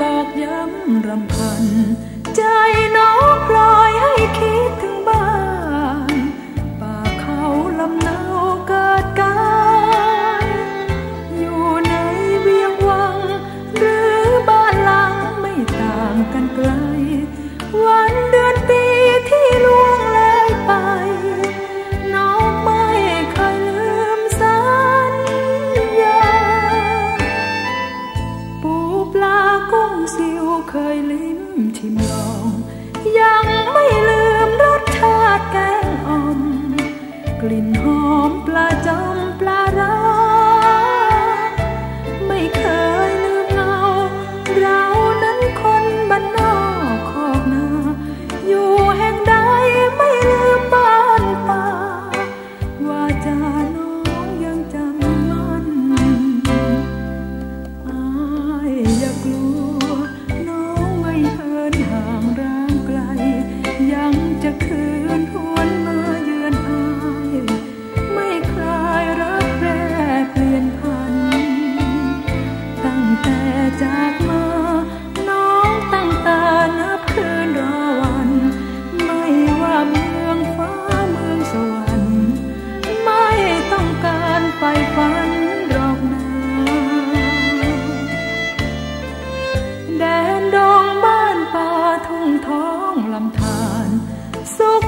บอกย้ำรำพันใจน้องพลอยให้คิดถึงบ้านป่าเขาลำเนาเกิดกันอยู่ในเวียงวังหรือบ้านหลังไม่ต่างกันไกลวันเดือนปีที่ล่วงเลยไปน้องไม่เคยลืมสัญญาปูปลากุ้งซิวเคยลิ้มชิมลองยังไม่ลืมรสชาติแกงอ่อมกลิ่นหอมปลาจอมปลาร้าไม่เคยลืมเงาเรานั้นคนบ้านนอกคอกนาอยู่แห่งใดไม่ลืมบ้านตาว่าจะน้องยังจำมันอายอย่ากลัวน้องไม่เหินห่างร่างไกลยังจะคืนหวนมาเยือนอายไม่คลายรักแปรเปลี่ยนพันตั้งแต่จากมาน้องตั้งตานับคืนรอวันไม่ว่าเมืองฟ้าเมืองสวรรค์ไม่ต้องการไปฝันหรอกนะแดนดงบ้านป่าทุ่งท้องลำธารสุข